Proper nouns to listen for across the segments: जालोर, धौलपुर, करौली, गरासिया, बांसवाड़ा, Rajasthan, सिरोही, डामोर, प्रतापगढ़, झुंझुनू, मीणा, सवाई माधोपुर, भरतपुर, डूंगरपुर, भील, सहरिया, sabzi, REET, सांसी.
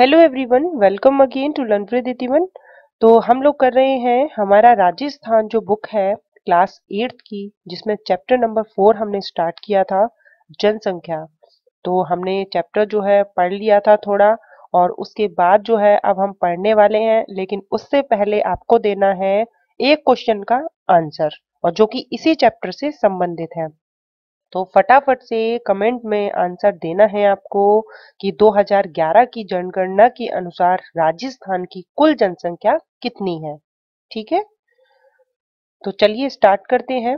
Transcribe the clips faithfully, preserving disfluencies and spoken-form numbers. Hello everyone, welcome again to learn with इतिवन। तो हम लोग कर रहे हैं हमारा राजस्थान जो बुक है क्लास एट्थ की, जिसमें चैप्टर नंबर फोर हमने स्टार्ट किया था जनसंख्या। तो हमने चैप्टर जो है पढ़ लिया था थोड़ा, और उसके बाद जो है अब हम पढ़ने वाले हैं, लेकिन उससे पहले आपको देना है एक क्वेश्चन का आंसर, और जो कि इसी चैप्टर से संबंधित है। तो फटाफट से कमेंट में आंसर देना है आपको कि दो हज़ार ग्यारह की जनगणना के अनुसार राजस्थान की कुल जनसंख्या कितनी है। ठीक है, तो चलिए स्टार्ट करते हैं।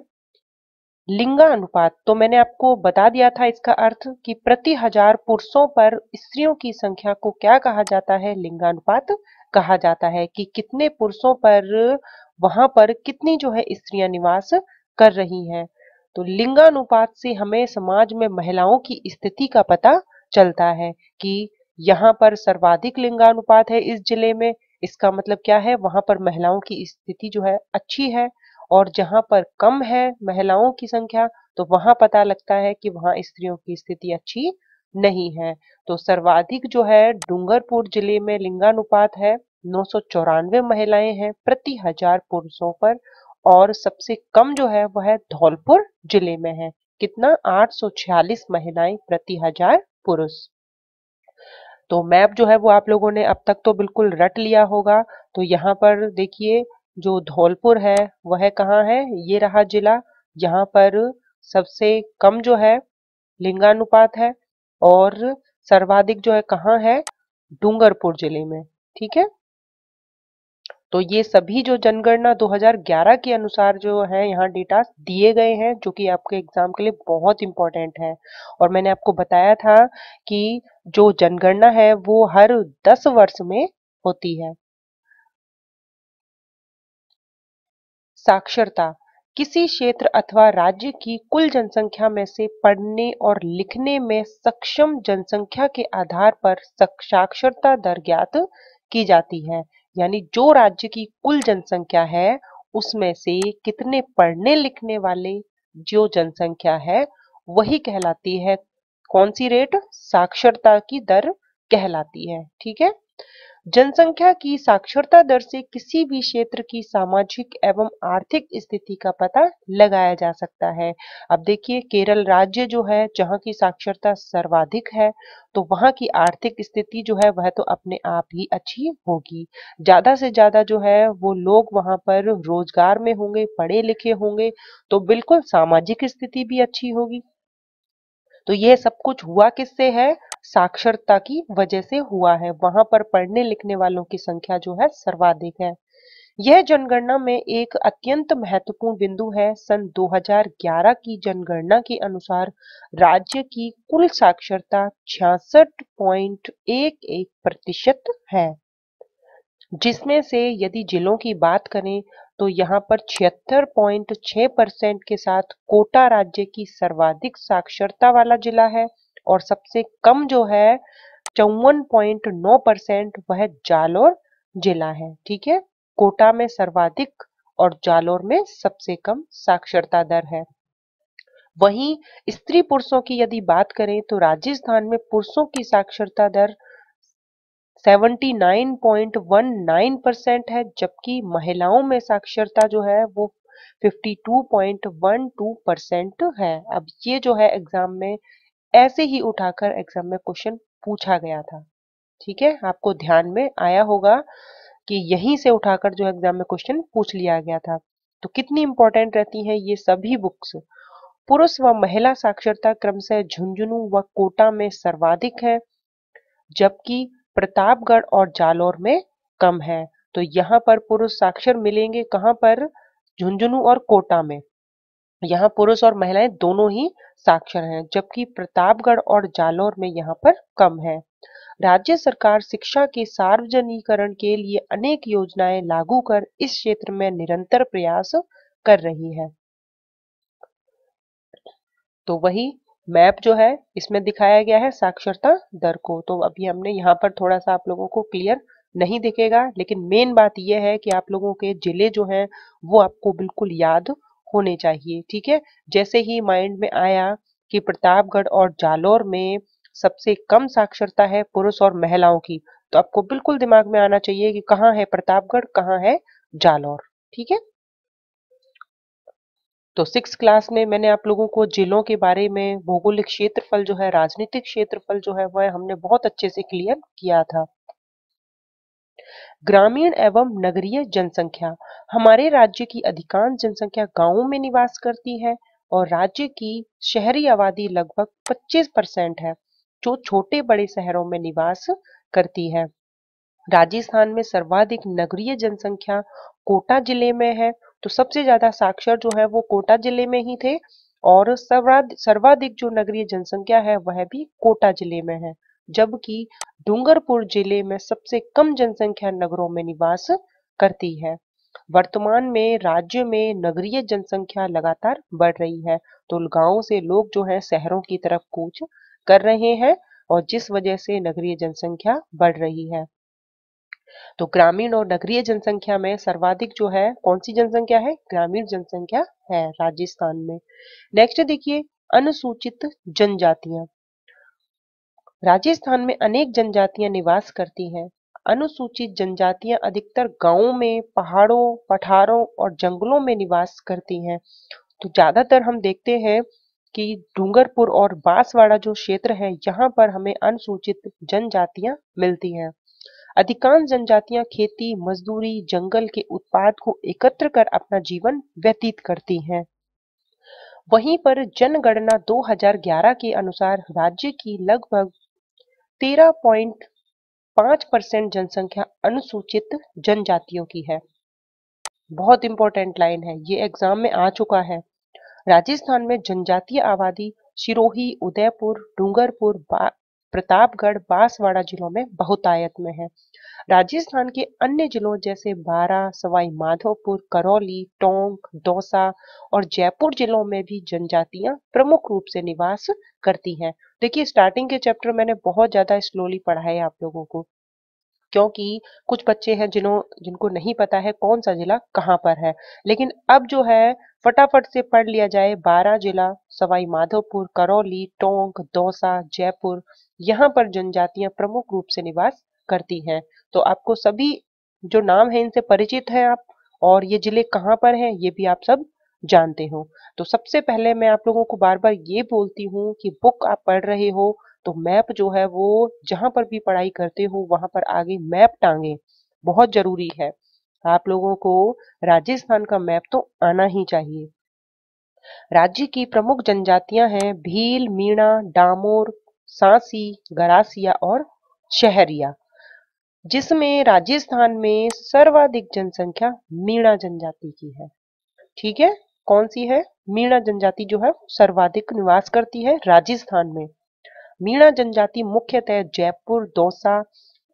लिंगानुपात तो मैंने आपको बता दिया था, इसका अर्थ कि प्रति हजार पुरुषों पर स्त्रियों की संख्या को क्या कहा जाता है, लिंगानुपात कहा जाता है। कि कितने पुरुषों पर वहां पर कितनी जो है स्त्रियां निवास कर रही हैं। तो लिंगानुपात से हमें समाज में महिलाओं की स्थिति का पता चलता है कि यहाँ पर सर्वाधिक लिंगानुपात है इस जिले में, इसका मतलब क्या है, वहां पर महिलाओं की स्थिति जो है अच्छी है। और जहां पर कम है महिलाओं की संख्या, तो वहां पता लगता है कि वहां स्त्रियों की स्थिति अच्छी नहीं है। तो सर्वाधिक जो है डूंगरपुर जिले में लिंगानुपात है, नौ सौ चौरानवे महिलाएं हैं प्रति हजार पुरुषों पर। और सबसे कम जो है वह है धौलपुर जिले में है, कितना, आठ सौ छियालीस महिलाएं प्रति हजार पुरुष। तो मैप जो है वो आप लोगों ने अब तक तो बिल्कुल रट लिया होगा। तो यहाँ पर देखिए जो धौलपुर है वह कहाँ है, ये रहा जिला, यहाँ पर सबसे कम जो है लिंगानुपात है, और सर्वाधिक जो है कहाँ है, डूंगरपुर जिले में। ठीक है, तो ये सभी जो जनगणना दो हज़ार ग्यारह के अनुसार जो है यहाँ डेटा दिए गए हैं, जो कि आपके एग्जाम के लिए बहुत इम्पोर्टेंट है। और मैंने आपको बताया था कि जो जनगणना है वो हर दस वर्ष में होती है। साक्षरता किसी क्षेत्र अथवा राज्य की कुल जनसंख्या में से पढ़ने और लिखने में सक्षम जनसंख्या के आधार पर साक्षरता दर ज्ञात की जाती है। यानी जो राज्य की कुल जनसंख्या है उसमें से कितने पढ़ने लिखने वाले जो जनसंख्या है वही कहलाती है, कौन सी रेट, साक्षरता की दर कहलाती है। ठीक है, जनसंख्या की साक्षरता दर से किसी भी क्षेत्र की सामाजिक एवं आर्थिक स्थिति का पता लगाया जा सकता है। अब देखिए केरल राज्य जो है जहाँ की साक्षरता सर्वाधिक है, तो वहाँ की आर्थिक स्थिति जो है वह तो अपने आप ही अच्छी होगी। ज्यादा से ज्यादा जो है वो लोग वहाँ पर रोजगार में होंगे, पढ़े लिखे होंगे, तो बिल्कुल सामाजिक स्थिति भी अच्छी होगी। तो ये सब कुछ हुआ किससे है, साक्षरता की वजह से हुआ है। वहां पर पढ़ने लिखने वालों की संख्या जो है सर्वाधिक है। यह जनगणना में एक अत्यंत महत्वपूर्ण बिंदु है। सन दो हज़ार ग्यारह की जनगणना के अनुसार राज्य की कुल साक्षरता छियासठ पॉइंट एक एक प्रतिशत है, जिसमें से यदि जिलों की बात करें तो यहाँ पर छिहत्तर पॉइंट छह परसेंट के साथ कोटा राज्य की सर्वाधिक साक्षरता वाला जिला है। और सबसे कम जो है चौवन पॉइंट नौ परसेंट वह जालोर जिला है। ठीक है, कोटा में सर्वाधिक और जालोर में सबसे कम साक्षरता दर है। वहीं स्त्री पुरुषों की यदि बात करें तो राजस्थान में पुरुषों की साक्षरता दर उन्यासी पॉइंट एक नौ परसेंट है, जबकि महिलाओं में साक्षरता जो है वो बावन पॉइंट एक दो परसेंट है। अब ये जो है एग्जाम में ऐसे ही उठाकर एग्जाम में क्वेश्चन पूछा गया था। ठीक है, आपको ध्यान में आया होगा कि यहीं से उठाकर जो एग्जाम में क्वेश्चन पूछ लिया गया था। तो कितनी इंपॉर्टेंट रहती है ये सभी बुक्स। पुरुष व महिला साक्षरता क्रमशः झुंझुनू व कोटा में सर्वाधिक है, जबकि प्रतापगढ़ और जालोर में कम है। तो यहाँ पर पुरुष साक्षर मिलेंगे कहाँ पर, झुंझुनू और कोटा में। यहाँ पुरुष और महिलाएं दोनों ही साक्षर हैं, जबकि प्रतापगढ़ और जालोर में यहाँ पर कम है। राज्य सरकार शिक्षा के सार्वजनिकरण के लिए अनेक योजनाएं लागू कर इस क्षेत्र में निरंतर प्रयास कर रही है। तो वही मैप जो है इसमें दिखाया गया है साक्षरता दर को। तो अभी हमने यहाँ पर थोड़ा सा आप लोगों को क्लियर नहीं दिखेगा, लेकिन मेन बात यह है कि आप लोगों के जिले जो हैं वो आपको बिल्कुल याद होने चाहिए। ठीक है, जैसे ही माइंड में आया कि प्रतापगढ़ और जालोर में सबसे कम साक्षरता है पुरुष और महिलाओं की, तो आपको बिल्कुल दिमाग में आना चाहिए कि कहाँ है प्रतापगढ़, कहाँ है जालौर। ठीक है, तो सिक्स क्लास में मैंने आप लोगों को जिलों के बारे में, भौगोलिक क्षेत्रफल जो है, राजनीतिक क्षेत्रफल जो है, वह हमने बहुत अच्छे से क्लियर किया था। ग्रामीण एवं नगरीय जनसंख्या, हमारे राज्य की अधिकांश जनसंख्या गांवों में निवास करती है और राज्य की शहरी आबादी लगभग पच्चीस परसेंट है जो छोटे बड़े शहरों में निवास करती है। राजस्थान में सर्वाधिक नगरीय जनसंख्या कोटा जिले में है, तो सबसे ज्यादा साक्षर जो है वो कोटा जिले में ही थे और सर्वाधिक जो नगरीय जनसंख्या है वह भी कोटा जिले में है, जबकि डूंगरपुर जिले में सबसे कम जनसंख्या नगरों में निवास करती है। वर्तमान में राज्य में नगरीय जनसंख्या लगातार बढ़ रही है, तो गांवों से लोग जो है शहरों की तरफ कूच कर रहे हैं और जिस वजह से नगरीय जनसंख्या बढ़ रही है। तो ग्रामीण और नगरीय जनसंख्या में सर्वाधिक जो है कौन सी जनसंख्या है? ग्रामीण जनसंख्या है राजस्थान में। नेक्स्ट देखिए, अनुसूचित जनजातियां। राजस्थान में अनेक जनजातियां निवास करती हैं। अनुसूचित जनजातियां अधिकतर गांवों में, पहाड़ों, पठारों और जंगलों में निवास करती हैं। तो ज्यादातर हम देखते हैं कि डूंगरपुर और बांसवाड़ा जो क्षेत्र है यहाँ पर हमें अनुसूचित जनजातियां मिलती हैं। अधिकांश जनजातियां खेती, मजदूरी, जंगल के उत्पाद को एकत्र कर अपना जीवन व्यतीत करती हैं। वहीं पर जनगणना दो हज़ार ग्यारह के अनुसार राज्य की लगभग तेरह पॉइंट पाँच परसेंट जनसंख्या अनुसूचित जनजातियों की है। बहुत इंपॉर्टेंट लाइन है, ये एग्जाम में आ चुका है। राजस्थान में जनजातीय आबादी सिरोही, उदयपुर, डूंगरपुर, प्रतापगढ़, बांसवाड़ा जिलों में बहुतायत में है। राजस्थान के अन्य जिलों जैसे बारा, सवाई माधोपुर, करौली, टोंक, दौसा और जयपुर जिलों में भी जनजातियां प्रमुख रूप से निवास करती हैं। देखिए, स्टार्टिंग के चैप्टर मैंने बहुत ज्यादा स्लोली पढ़ाए आप लोगों को, क्योंकि कुछ बच्चे हैं जिन्हों जिनको नहीं पता है कौन सा जिला कहाँ पर है, लेकिन अब जो है फटाफट से पढ़ लिया जाए। बारा जिला, सवाई माधोपुर, करौली, टोंक, दौसा, जयपुर, यहाँ पर जनजातियां प्रमुख रूप से निवास करती हैं। तो आपको सभी जो नाम है इनसे परिचित हैं आप, और ये जिले कहाँ पर हैं ये भी आप सब जानते हो। तो सबसे पहले मैं आप लोगों को बार बार ये बोलती हूँ कि बुक आप पढ़ रहे हो तो मैप जो है वो जहाँ पर भी पढ़ाई करते हो वहां पर आगे मैप टांगे, बहुत जरूरी है। आप लोगों को राजस्थान का मैप तो आना ही चाहिए। राज्य की प्रमुख जनजातियां हैं भील, मीणा, डामोर, सांसी, गरासिया और शहरिया, जिसमें राजस्थान में सर्वाधिक जनसंख्या मीणा जनजाति की है। ठीक है, कौन सी है? मीणा जनजाति जो है सर्वाधिक निवास करती है राजस्थान में। मीणा जनजाति मुख्यतः जयपुर, दौसा,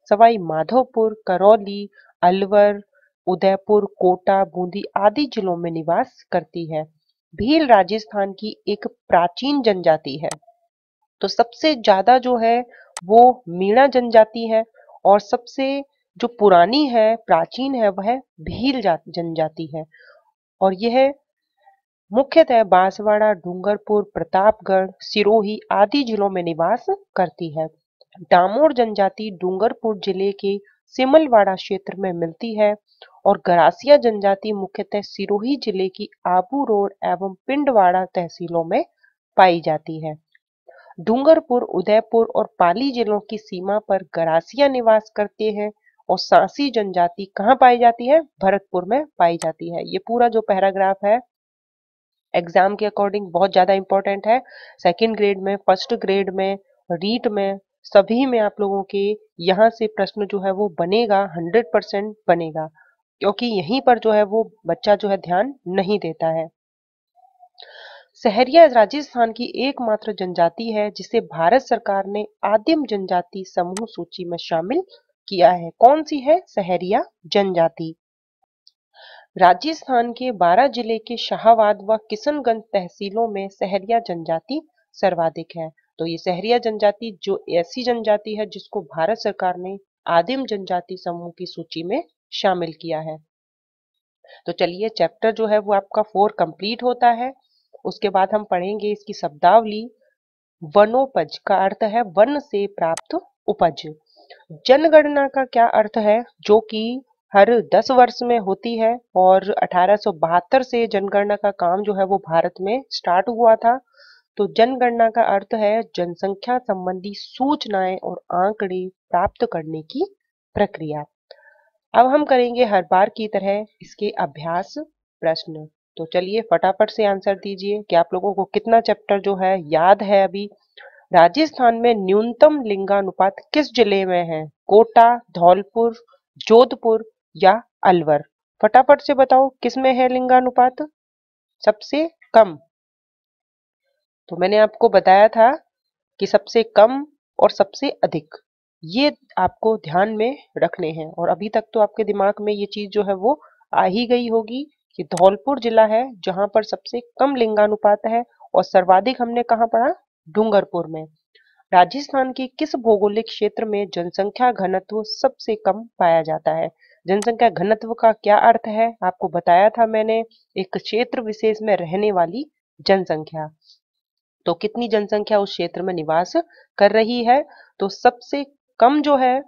सवाई माधोपुर, करौली, अलवर, उदयपुर, कोटा, बूंदी आदि जिलों में निवास करती है। भील राजस्थान की एक प्राचीन जनजाति है, तो सबसे ज्यादा जो है वो मीणा जनजाति है और सबसे जो पुरानी है, प्राचीन है, वह भील जनजाति है। और यह मुख्यतः बांसवाड़ा, डूंगरपुर, प्रतापगढ़, सिरोही आदि जिलों में निवास करती है। डामोर जनजाति डूंगरपुर जिले के सिमलवाड़ा क्षेत्र में मिलती है और गरासिया जनजाति मुख्यतः सिरोही जिले की आबू रोड एवं पिंडवाड़ा तहसीलों में पाई जाती है। डूंगरपुर, उदयपुर और पाली जिलों की सीमा पर गरासिया निवास करते हैं और सांसी जनजाति कहाँ पाई जाती है? भरतपुर में पाई जाती है। ये पूरा जो पैराग्राफ है एग्जाम के अकॉर्डिंग बहुत ज्यादा इंपॉर्टेंट है। सेकंड ग्रेड में, फर्स्ट ग्रेड में, रीट में, सभी में आप लोगों के यहाँ से प्रश्न जो है वो बनेगा, हंड्रेड परसेंट बनेगा, क्योंकि यहीं पर जो है वो बच्चा जो है ध्यान नहीं देता है। सहरिया राजस्थान की एकमात्र जनजाति है जिसे भारत सरकार ने आदिम जनजाति समूह सूची में शामिल किया है। कौन सी है? सहरिया जनजाति। राजस्थान के बारा जिले के शाहवाद व किशनगंज तहसीलों में सहरिया जनजाति सर्वाधिक है। तो ये सहरिया जनजाति जो ऐसी जनजाति है जिसको भारत सरकार ने आदिम जनजाति समूह की सूची में शामिल किया है। तो चलिए, चैप्टर जो है वो आपका फोर कंप्लीट होता है। उसके बाद हम पढ़ेंगे इसकी शब्दावली। वनोपज का अर्थ है वन से प्राप्त उपज। जनगणना का क्या अर्थ है, जो कि हर दस वर्ष में होती है और अठारह सौ बहत्तर से जनगणना का काम जो है वो भारत में स्टार्ट हुआ था। तो जनगणना का अर्थ है जनसंख्या संबंधी सूचनाएं और आंकड़े प्राप्त करने की प्रक्रिया। अब हम करेंगे हर बार की तरह इसके अभ्यास प्रश्न। तो चलिए फटाफट से आंसर दीजिए कि आप लोगों को कितना चैप्टर जो है याद है। अभी राजस्थान में न्यूनतम लिंगानुपात किस जिले में है? कोटा, धौलपुर, जोधपुर या अलवर? फटाफट से बताओ किस में है लिंगानुपात सबसे कम। तो मैंने आपको बताया था कि सबसे कम और सबसे अधिक, ये आपको ध्यान में रखने हैं। और अभी तक तो आपके दिमाग में ये चीज जो है वो आ ही गई होगी कि धौलपुर जिला है जहां पर सबसे कम लिंगानुपात है और सर्वाधिक हमने कहाँ पढ़ा? डूंगरपुर में। राजस्थान के किस भौगोलिक क्षेत्र में जनसंख्या घनत्व सबसे कम पाया जाता है? जनसंख्या घनत्व का क्या अर्थ है आपको बताया था मैंने, एक क्षेत्र विशेष में रहने वाली जनसंख्या। तो कितनी जनसंख्या उस क्षेत्र में निवास कर रही है? तो सबसे कम जो है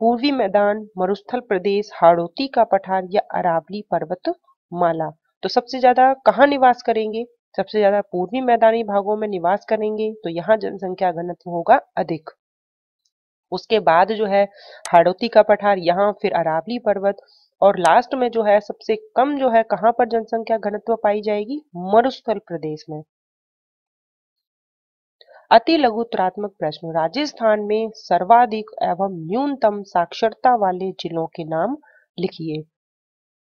पूर्वी मैदान, मरुस्थल प्रदेश, हाड़ौती का पठार या अरावली पर्वत माला। तो सबसे ज्यादा कहाँ निवास करेंगे? सबसे ज्यादा पूर्वी मैदानी भागों में निवास करेंगे, तो यहाँ जनसंख्या घनत्व होगा अधिक। उसके बाद जो है हाड़ौती का पठार, यहाँ फिर अरावली पर्वत, और लास्ट में जो है सबसे कम जो है कहाँ पर जनसंख्या घनत्व पाई जाएगी? मरुस्थल प्रदेश में। अति लघुत्तरात्मक प्रश्न, राजस्थान में सर्वाधिक एवं न्यूनतम साक्षरता वाले जिलों के नाम लिखिए।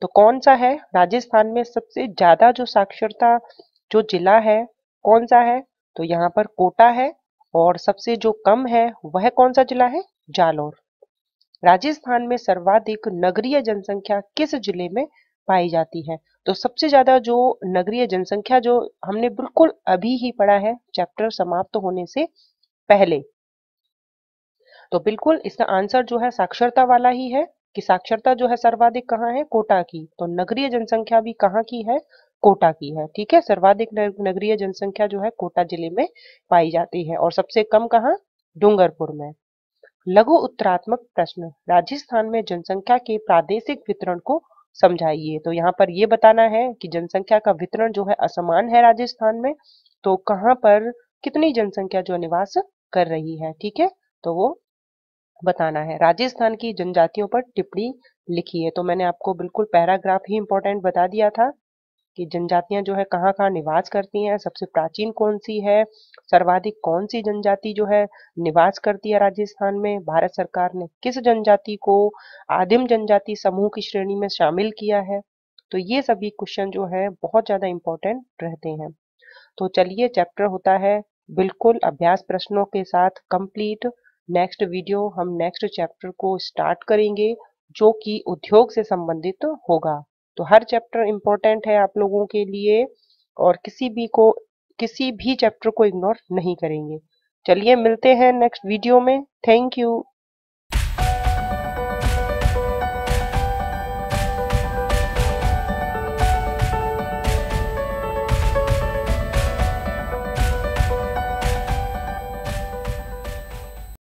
तो कौन सा है राजस्थान में सबसे ज्यादा जो साक्षरता जो जिला है कौन सा है? तो यहाँ पर कोटा है, और सबसे जो कम है वह कौन सा जिला है? जालौर। राजस्थान में सर्वाधिक नगरीय जनसंख्या किस जिले में पाई जाती है? तो सबसे ज्यादा जो नगरीय जनसंख्या जो हमने बिल्कुल अभी ही पढ़ा है चैप्टर समाप्त होने से पहले, तो बिल्कुल इसका आंसर जो है साक्षरता वाला ही है कि साक्षरता जो है सर्वाधिक कहाँ है? कोटा की। तो नगरीय जनसंख्या भी कहाँ की है? कोटा की है। ठीक है, सर्वाधिक नगरीय जनसंख्या जो है कोटा जिले में पाई जाती है और सबसे कम कहाँ? डूंगरपुर में। लघु उत्तरात्मक प्रश्न, राजस्थान में जनसंख्या के प्रादेशिक वितरण को समझाइए। तो यहाँ पर यह बताना है कि जनसंख्या का वितरण जो है असमान है राजस्थान में, तो कहाँ पर कितनी जनसंख्या जो निवास कर रही है, ठीक है, तो वो बताना है। राजस्थान की जनजातियों पर टिप्पणी लिखी है। तो मैंने आपको बिल्कुल पैराग्राफ ही इम्पोर्टेंट बता दिया था कि जनजातियां जो है कहाँ कहाँ निवास करती हैं, सबसे प्राचीन कौन सी है, सर्वाधिक कौन सी जनजाति जो है निवास करती है राजस्थान में, भारत सरकार ने किस जनजाति को आदिम जनजाति समूह की श्रेणी में शामिल किया है। तो ये सभी क्वेश्चन जो है बहुत ज्यादा इम्पोर्टेंट रहते हैं। तो चलिए चैप्टर होता है बिल्कुल अभ्यास प्रश्नों के साथ कंप्लीट। नेक्स्ट वीडियो हम नेक्स्ट चैप्टर को स्टार्ट करेंगे जो कि उद्योग से संबंधित होगा। तो हर चैप्टर इम्पोर्टेंट है आप लोगों के लिए और किसी भी को किसी भी चैप्टर को इग्नोर नहीं करेंगे। चलिए मिलते हैं नेक्स्ट वीडियो में। Thank you.